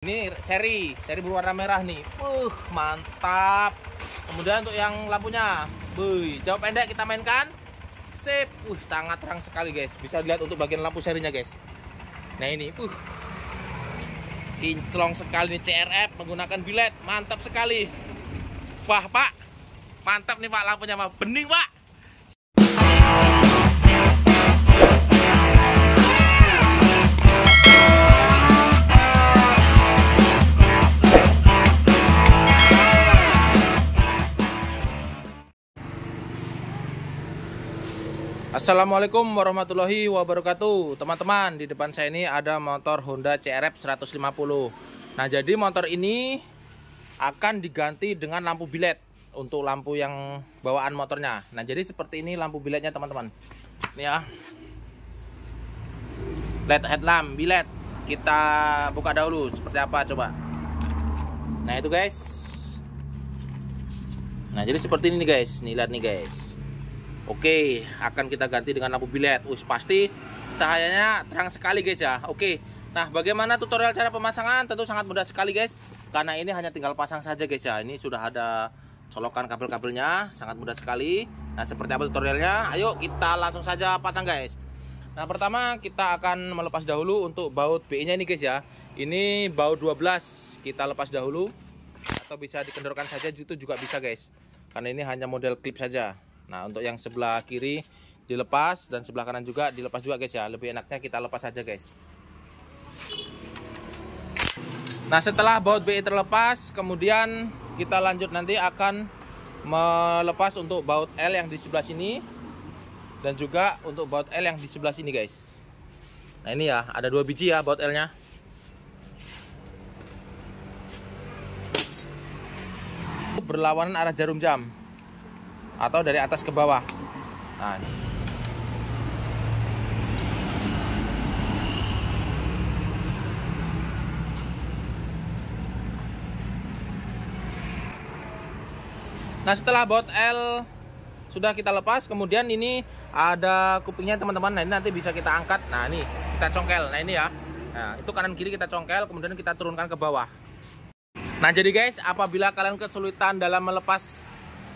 Ini seri berwarna merah nih, mantap. Kemudian untuk yang lampunya, jauh pendek kita mainkan, sip, sangat terang sekali guys. Bisa dilihat untuk bagian lampu serinya guys. Nah ini, kinclong sekali nih CRF menggunakan BI-LED, mantap sekali. Wah pak, mantap nih pak lampunya pak, bening pak. Assalamualaikum warahmatullahi wabarakatuh. Teman-teman, di depan saya ini ada motor Honda CRF150. Nah, jadi motor ini akan diganti dengan lampu BI-LED untuk lampu yang bawaan motornya. Nah, jadi seperti ini lampu BI-LED-nya, teman-teman. Ini ya. LED headlamp BI-LED. Kita buka dahulu seperti apa coba. Nah, itu guys. Nah, jadi seperti ini guys. Nih, lihat nih guys. Oke, akan kita ganti dengan lampu BI-LED. Pasti cahayanya terang sekali guys ya. Oke, nah bagaimana tutorial cara pemasangan? Tentu sangat mudah sekali guys, karena ini hanya tinggal pasang saja guys ya. Ini sudah ada colokan kabel-kabelnya, sangat mudah sekali. Nah, seperti apa tutorialnya? Ayo kita langsung saja pasang guys. Nah, pertama kita akan melepas dahulu untuk baut BI-nya ini guys ya. Ini baut 12, kita lepas dahulu. Atau bisa dikendorkan saja, itu juga bisa guys. Karena ini hanya model klip saja. Nah, untuk yang sebelah kiri dilepas dan sebelah kanan juga dilepas juga guys ya. Lebih enaknya kita lepas aja guys. Nah, setelah baut BI terlepas, kemudian kita lanjut nanti akan melepas untuk baut L yang di sebelah sini dan juga untuk baut L yang di sebelah sini guys. Nah, ini ya, ada 2 biji ya baut L-nya. Berlawanan arah jarum jam. Atau dari atas ke bawah. Nah. Nah, setelah baut L sudah kita lepas, kemudian ini ada kupingnya teman-teman. Nah, ini nanti bisa kita angkat. Nah, ini kita congkel. Nah, ini ya. Nah, itu kanan kiri kita congkel, kemudian kita turunkan ke bawah. Nah, jadi guys, apabila kalian kesulitan dalam melepas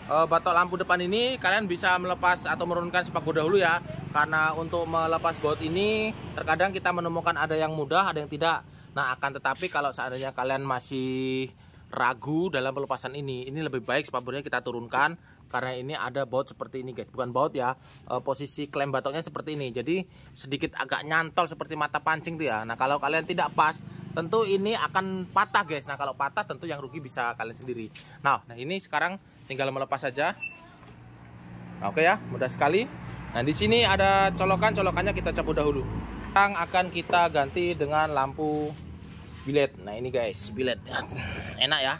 batok lampu depan ini, kalian bisa melepas atau menurunkan sepak bola dahulu ya. Karena untuk melepas baut ini terkadang kita menemukan ada yang mudah, ada yang tidak. Nah, akan tetapi kalau seandainya kalian masih ragu dalam pelepasan ini lebih baik sepak bolanya kita turunkan. Karena ini ada baut seperti ini guys, bukan baut ya, posisi klem batoknya seperti ini. Jadi sedikit agak nyantol seperti mata pancing tuh ya. Nah, kalau kalian tidak pas, tentu ini akan patah guys. Nah, kalau patah tentu yang rugi bisa kalian sendiri. Nah, ini sekarang tinggal melepas saja. Nah, oke ya, mudah sekali. Nah, di sini ada colokannya kita cabut dahulu. Sekarang akan kita ganti dengan lampu BI-LED. Nah, ini guys, BI-LED. Enak ya.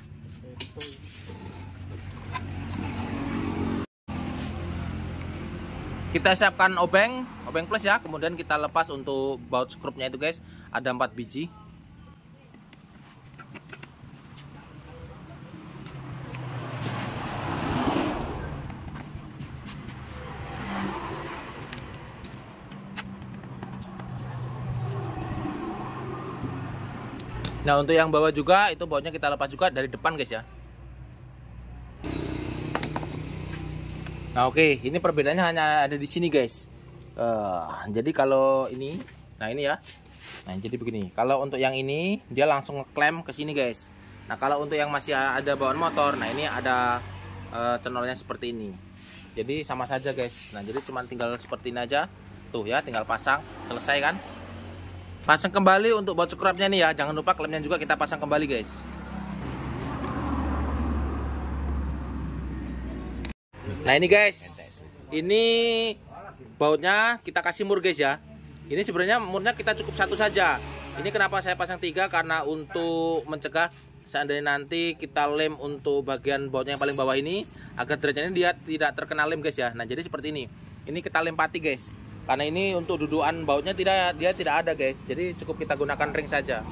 Kita siapkan obeng plus ya. Kemudian kita lepas untuk baut skrupnya itu guys. Ada 4 biji. Nah, untuk yang bawah juga, itu bautnya kita lepas juga dari depan guys ya. Nah, oke, ini perbedaannya hanya ada di sini guys. Jadi kalau ini, nah ini ya. Nah, jadi begini. Kalau untuk yang ini, dia langsung ngeklaim ke sini guys. Nah, kalau untuk yang masih ada bawaan motor, nah ini ada cenolnya seperti ini. Jadi sama saja guys. Nah, jadi cuma tinggal seperti ini aja. Tuh ya, tinggal pasang, selesai kan. Pasang kembali untuk baut scrubnya nih ya. Jangan lupa klemnya juga kita pasang kembali guys. Nah, ini guys, ini bautnya kita kasih mur guys ya. Ini sebenarnya murnya kita cukup 1 saja. Ini kenapa saya pasang 3, karena untuk mencegah seandainya nanti kita lem untuk bagian bautnya yang paling bawah ini, agar derajatnya dia tidak terkena lem guys ya. Nah, jadi seperti ini. Ini kita lempati guys. Karena ini untuk dudukan bautnya tidak ada guys. Jadi cukup kita gunakan ring saja.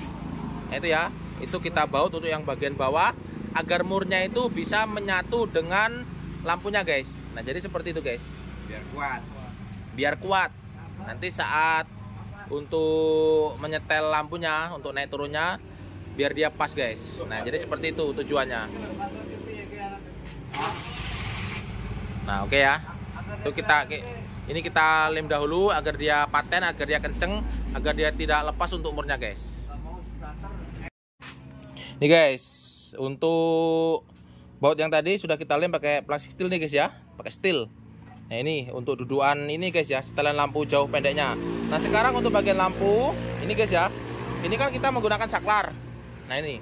Nah, itu ya. Itu kita baut untuk yang bagian bawah agar murnya itu bisa menyatu dengan lampunya guys. Nah, jadi seperti itu guys. Biar kuat. Biar kuat. Nanti saat untuk menyetel lampunya, untuk naik turunnya biar dia pas, guys. Nah, jadi seperti itu tujuannya. Nah, oke ya. Itu kita ini kita lem dahulu agar dia paten, agar dia kenceng, agar dia tidak lepas untuk umurnya, guys. Nih, guys, untuk baut yang tadi sudah kita lem pakai plastik steel nih, guys ya, pakai steel. Nah, ini untuk dudukan ini, guys ya, setelan lampu jauh pendeknya. Nah, sekarang untuk bagian lampu ini, guys ya, ini kan kita menggunakan saklar. Nah, ini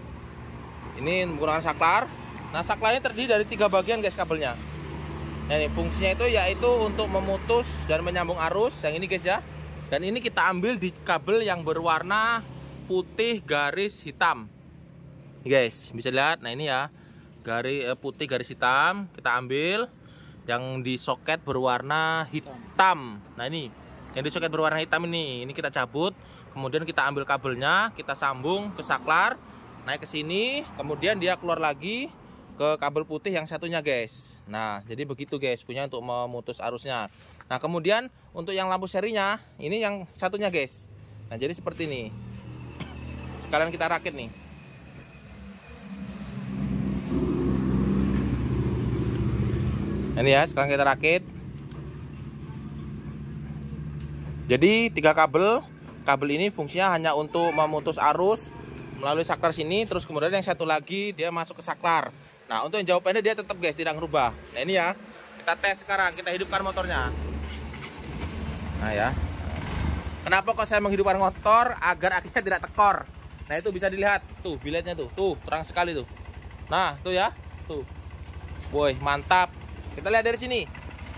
menggunakan saklar. Nah, saklarnya terdiri dari 3 bagian, guys, kabelnya. Nah, ini fungsinya itu yaitu untuk memutus dan menyambung arus yang ini, guys ya. Dan ini kita ambil di kabel yang berwarna putih garis hitam, guys, bisa lihat. Nah, ini ya, garis putih garis hitam, kita ambil yang di soket berwarna hitam. Nah, ini yang di soket berwarna hitam ini kita cabut, kemudian kita ambil kabelnya, kita sambung ke saklar, naik ke sini, kemudian dia keluar lagi ke kabel putih yang satunya, guys. Nah, jadi begitu, guys, punya untuk memutus arusnya. Nah, kemudian untuk yang lampu serinya ini yang satunya, guys. Nah, jadi seperti ini, sekalian kita rakit nih. Ini ya, sekarang kita rakit. Jadi 3 kabel. Kabel ini fungsinya hanya untuk memutus arus melalui saklar sini, terus kemudian yang satu lagi dia masuk ke saklar. Nah, untuk yang jauh pendek dia tetap, guys, tidak berubah. Nah, ini ya, kita tes sekarang, kita hidupkan motornya. Nah ya, kenapa kok saya menghidupkan motor? Agar akhirnya tidak tekor. Nah, itu bisa dilihat tuh biletnya tuh, terang sekali tuh. Nah, tuh ya, tuh, boy, mantap. Kita lihat dari sini.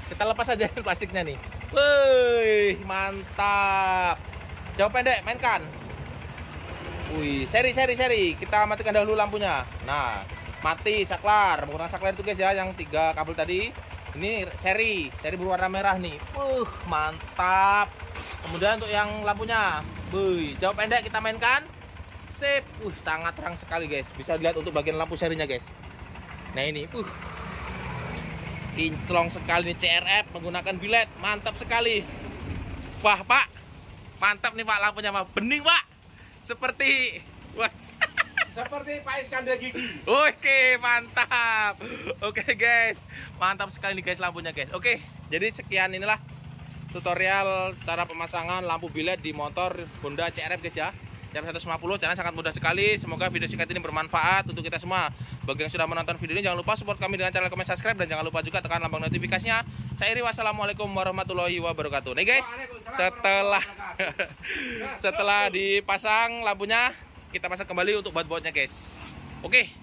Kita lepas aja plastiknya nih. Wih, mantap. Jauh pendek, mainkan. Wih, seri. Kita matikan dahulu lampunya. Nah, mati saklar. Menggunakan saklar itu, guys ya, yang 3 kabel tadi. Ini seri berwarna merah nih. Mantap. Kemudian untuk yang lampunya, wih, jauh pendek kita mainkan. Sip. Sangat terang sekali, guys. Bisa dilihat untuk bagian lampu serinya, guys. Nah, ini. Kinclong sekali nih CRF menggunakan BI-LED, mantap sekali. Wah, Pak, mantap nih, Pak, lampunya, Pak, bening, Pak, seperti seperti Pak Iskandar Gigi. Oke, mantap. Oke, guys, mantap sekali nih, guys, lampunya, guys. Oke, jadi sekian inilah tutorial cara pemasangan lampu BI-LED di motor Honda CRF, guys ya, CRF 150. Caranya sangat mudah sekali. Semoga video singkat ini bermanfaat untuk kita semua. Bagi yang sudah menonton video ini, jangan lupa support kami dengan cara komen, subscribe, dan jangan lupa juga tekan lambang notifikasinya. Saya Iri, wassalamualaikum warahmatullahi wabarakatuh. Nih, guys, setelah dipasang lampunya, kita pasang kembali untuk baut-bautnya, guys. Oke.